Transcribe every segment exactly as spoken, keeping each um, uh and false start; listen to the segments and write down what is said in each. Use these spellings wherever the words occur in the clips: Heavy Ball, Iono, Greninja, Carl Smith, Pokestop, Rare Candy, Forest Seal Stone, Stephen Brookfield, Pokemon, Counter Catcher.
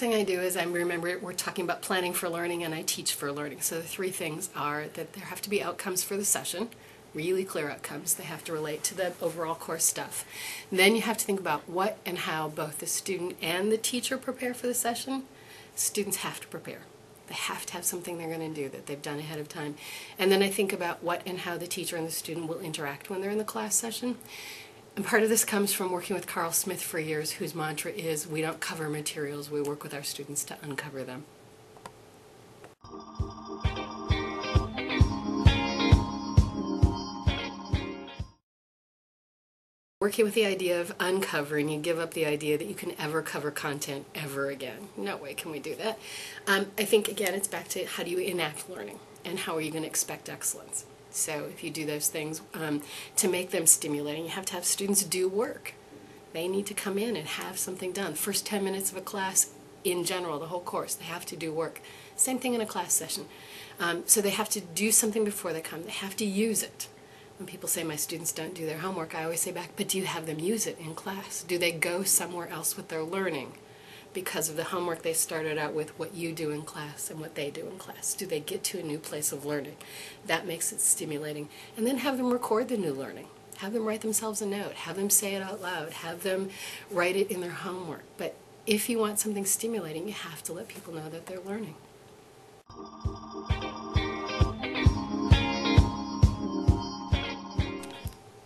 thing I do is I remember we're talking about planning for learning and I teach for learning. So the three things are that there have to be outcomes for the session, really clear outcomes. They have to relate to the overall course stuff. And then you have to think about what and how both the student and the teacher prepare for the session. Students have to prepare. They have to have something they're going to do that they've done ahead of time. And then I think about what and how the teacher and the student will interact when they're in the class session. And part of this comes from working with Carl Smith for years, whose mantra is, we don't cover materials, we work with our students to uncover them. Working with the idea of uncovering, you give up the idea that you can ever cover content ever again. No way can we do that. Um, I think, again, it's back to how do you enact learning and how are you going to expect excellence. So if you do those things, um, to make them stimulating, you have to have students do work. They need to come in and have something done. First ten minutes of a class, in general, the whole course, they have to do work. Same thing in a class session. Um, so they have to do something before they come. They have to use it. When people say my students don't do their homework, I always say back, but do you have them use it in class? Do they go somewhere else with their learning because of the homework they started out with, what you do in class and what they do in class? Do they get to a new place of learning? That makes it stimulating. And then have them record the new learning. Have them write themselves a note. Have them say it out loud. Have them write it in their homework. But if you want something stimulating, you have to let people know that they're learning.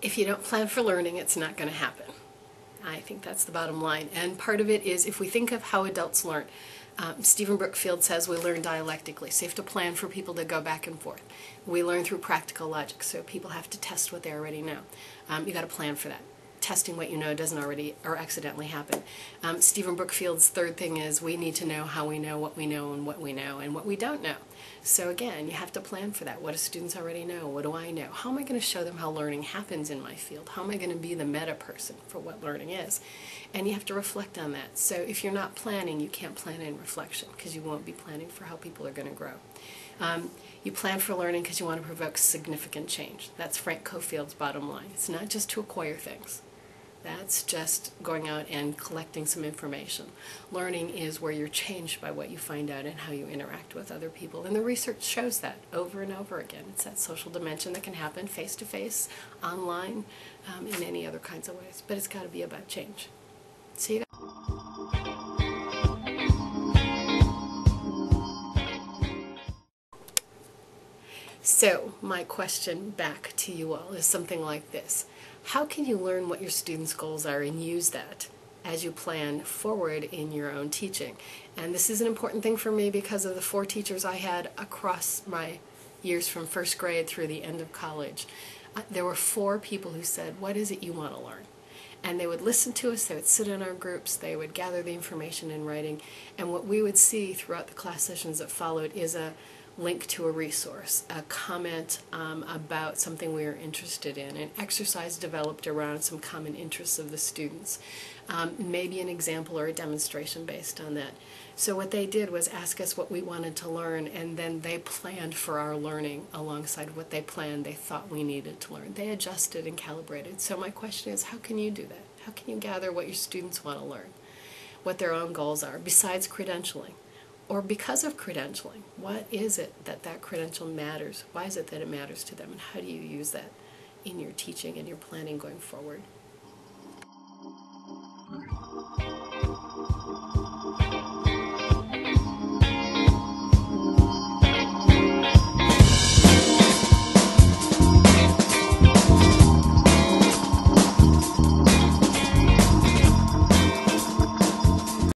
If you don't plan for learning, it's not going to happen. I think that's the bottom line. And part of it is if we think of how adults learn, um, Stephen Brookfield says we learn dialectically, so you have to plan for people to go back and forth. We learn through practical logic, so people have to test what they already know. Um, you've got to plan for that. Testing what you know doesn't already or accidentally happen. Um, Stephen Brookfield's third thing is we need to know how we know what we know and what we know and what we don't know. So again, you have to plan for that. What do students already know? What do I know? How am I going to show them how learning happens in my field? How am I going to be the meta person for what learning is? And you have to reflect on that. So if you're not planning, you can't plan in reflection because you won't be planning for how people are going to grow. Um, you plan for learning because you want to provoke significant change. That's Frank Cofield's bottom line. It's not just to acquire things. That's just going out and collecting some information. Learning is where you're changed by what you find out and how you interact with other people. And the research shows that over and over again. It's that social dimension that can happen face-to-face, online, um, in any other kinds of ways. But it's got to be about change. So you So my question back to you all is something like this. How can you learn what your students' goals are and use that as you plan forward in your own teaching? And this is an important thing for me because of the four teachers I had across my years from first grade through the end of college. Uh, there were four people who said, what is it you want to learn? And they would listen to us, they would sit in our groups, they would gather the information in writing, and what we would see throughout the class sessions that followed is a link to a resource, a comment um, about something we were interested in, an exercise developed around some common interests of the students, um, maybe an example or a demonstration based on that. So what they did was ask us what we wanted to learn, and then they planned for our learning alongside what they planned they thought we needed to learn. They adjusted and calibrated. So my question is, how can you do that? How can you gather what your students want to learn, what their own goals are, besides credentialing? Or because of credentialing, what is it that that credential matters? Why is it that it matters to them? And how do you use that in your teaching and your planning going forward?